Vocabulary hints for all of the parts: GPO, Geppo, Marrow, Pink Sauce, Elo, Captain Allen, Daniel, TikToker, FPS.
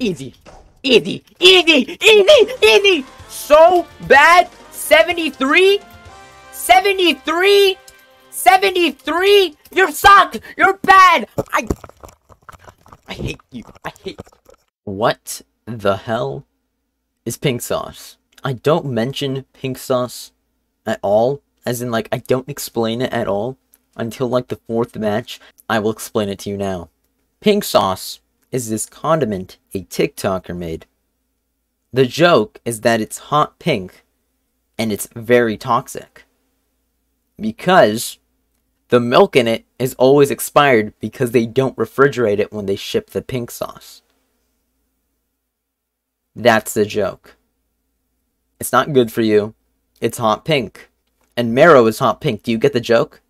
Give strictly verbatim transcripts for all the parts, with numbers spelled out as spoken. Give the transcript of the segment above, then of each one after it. Easy. Easy. Easy. Easy. Easy. So bad. seventy-three. seventy-three. seventy-three. You suck. You're bad. I I hate you. I hate you. What the hell is Pink Sauce? I don't mention Pink Sauce at all. As in, like, I don't explain it at all until, like, the fourth match. I will explain it to you now. Pink Sauce is this condiment a TikToker made. The joke is that it's hot pink and it's very toxic. Because the milk in it is always expired because they don't refrigerate it when they ship the pink sauce. That's the joke. It's not good for you. It's hot pink. And Marrow is hot pink. Do you get the joke?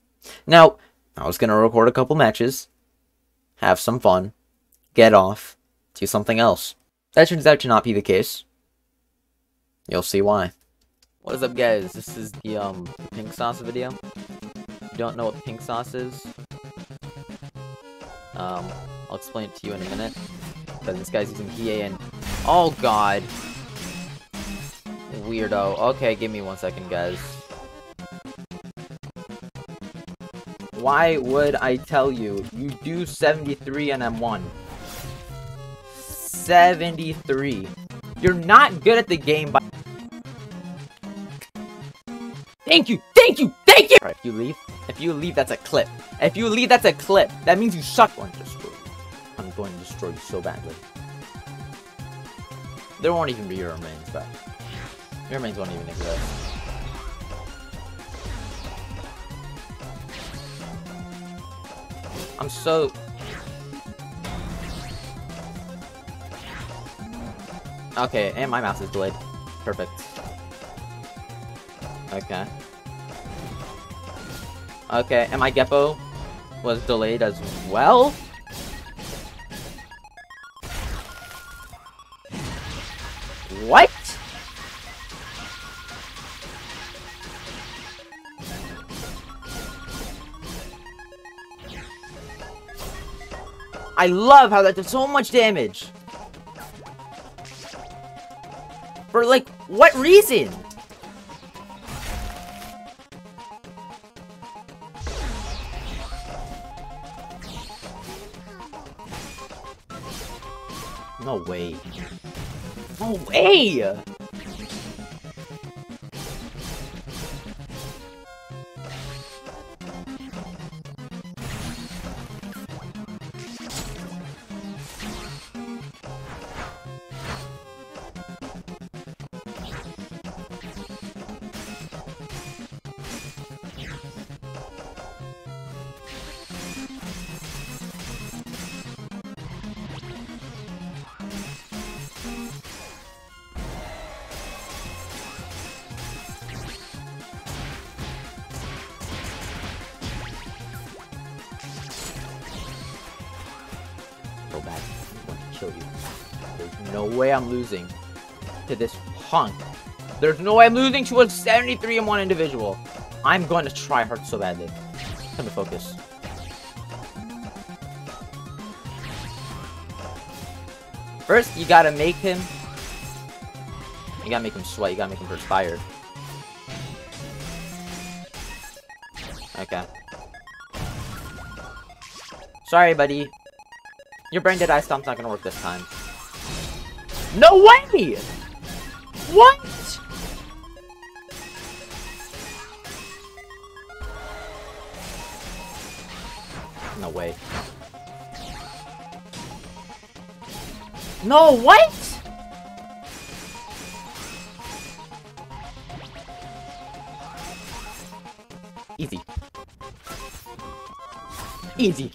Now, I was going to record a couple matches, have some fun, get off, do something else. That turns out to not be the case. You'll see why. What is up, guys? This is the, um, the Pink Sauce video. If you don't know what Pink Sauce is, um, I'll explain it to you in a minute. But this guy's using P A and... oh, God! Weirdo. Okay, give me one second, guys. Why would I tell you? You do seventy-three and I'm one. seventy-three. You're not good at the game, by... Thank you! Thank you! Thank you! Right, if you leave, if you leave, that's a clip. If you leave, that's a clip. That means you suck. I'm going to destroy you. I'm going to destroy you so badly. There won't even be your remains, but... your remains won't even exist. I'm so... okay, and my mouse is delayed. Perfect. Okay. Okay, and my Geppo was delayed as well? What? I love how that did so much damage. For, like, what reason? No way. No way! Go back. I'm going to kill you. There's no way I'm losing to this punk. There's no way I'm losing to a seventy-three and one individual. I'm going to try hard so badly. Time to focus. First, you gotta make him. You gotta make him sweat. You gotta make him perspire. Okay. Sorry, buddy. Your brain dead eye stomp's not gonna work this time. No way! What? No way. No, what? Easy. Easy.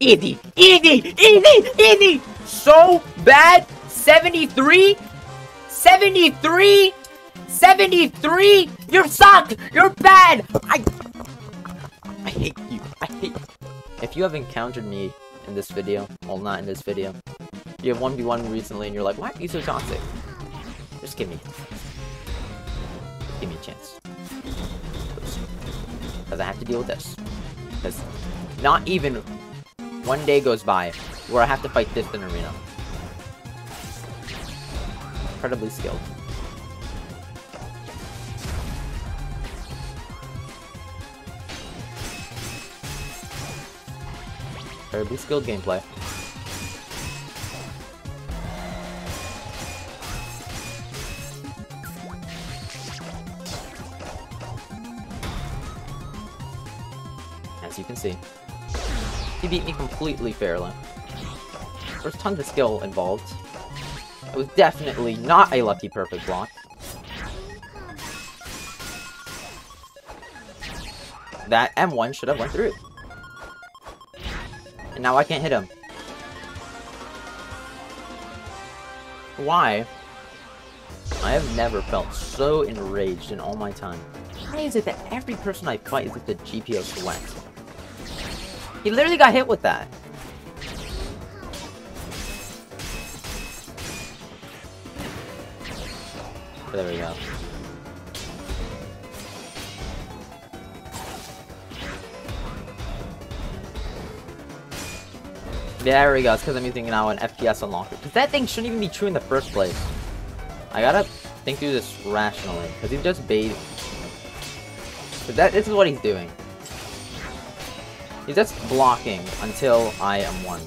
Easy, easy, easy, easy. So bad. seventy-three, seventy-three, seventy-three. You suck. You're bad. I, I hate you. I hate you. If you have encountered me in this video, well, not in this video. You have one v one recently, and you're like, "Why are you so toxic?" Just give me, give me a chance. Because I have to deal with this. Because not even. One day goes by where I have to fight this in arena. incredibly skilled. Incredibly skilled gameplay. As you can see, he beat me completely fairly. There's tons of skill involved. It was definitely not a lucky perfect block. That M one should have went through. And now I can't hit him. Why? I have never felt so enraged in all my time. Why is it that every person I fight is with the G P O select? He literally got hit with that. There we go. There we go, it's because I'm using now an F P S unlocker. Because that thing shouldn't even be true in the first place. I gotta think through this rationally. Because he's just baiting. But that, this is what he's doing. He's just blocking until I am one.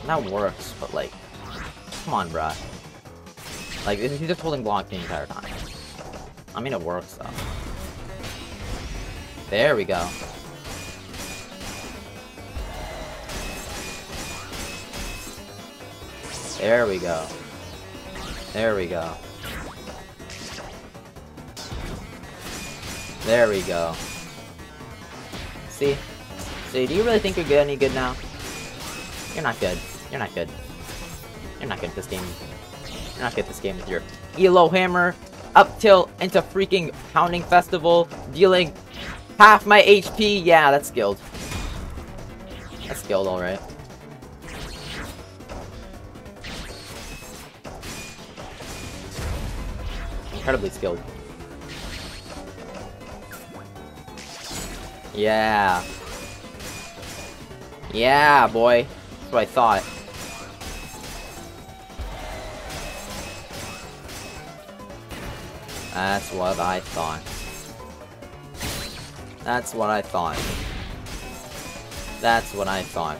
And that works, but like, come on, bruh. Like, he's just holding block the entire time. I mean, it works, though. There we go. There we go. There we go. There we go. See? See, do you really think you're good, any good now? You're not good. You're not good. You're not good at this game. You're not good at this game with your Elo hammer, up tilt into freaking pounding festival, dealing half my H P. Yeah, that's skilled. That's skilled, alright. Incredibly skilled. Yeah. Yeah, boy. That's what I thought. That's what I thought. That's what I thought. That's what I thought.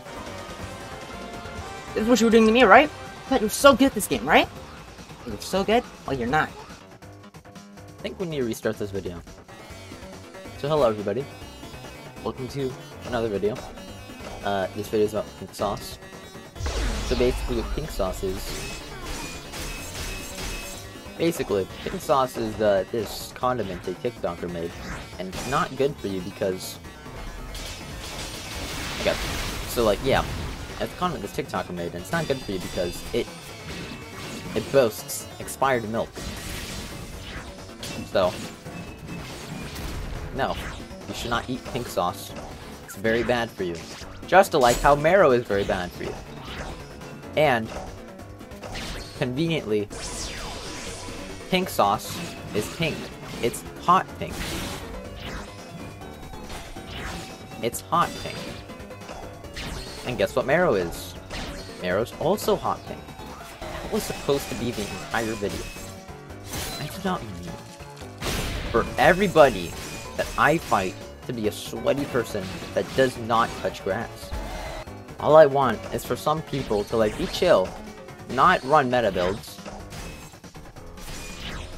This is what you were doing to me, right? I thought you were so good at this game, right? You're so good? Well, you're not. I think we need to restart this video. So hello everybody. Welcome to another video. Uh, this video is about Pink Sauce. So basically what Pink Sauce is... Basically, Pink Sauce is uh, this condiment a TikToker made, and it's not good for you because... Okay, so like, yeah, it's a condiment this TikToker made, and it's not good for you because it... It boasts expired milk. So... No, you should not eat Pink Sauce. It's very bad for you. Just like how Marrow is very bad for you. And... Conveniently... Pink Sauce is pink. It's hot pink. It's hot pink. And guess what Marrow is? Marrow's also hot pink. That was supposed to be the entire video. I do not mean for everybody that I fight to be a sweaty person that does not touch grass. All I want is for some people to like be chill, not run meta builds.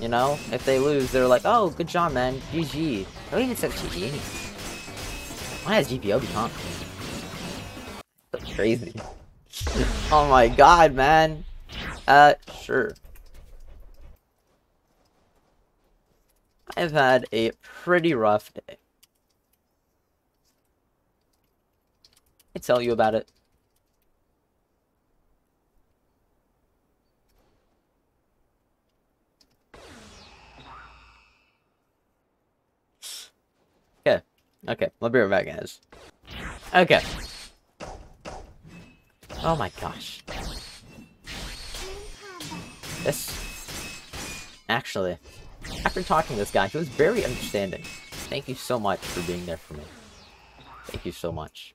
You know, if they lose, they're like, oh, good job, man. G G. Don't even accept G G. Why has G P O become? That's crazy. Oh my god, man. Uh, sure. I've had a pretty rough day. I tell you about it. Okay, I'll be right back, guys. Okay. Oh my gosh. This... Actually, after talking to this guy, he was very understanding. Thank you so much for being there for me. Thank you so much.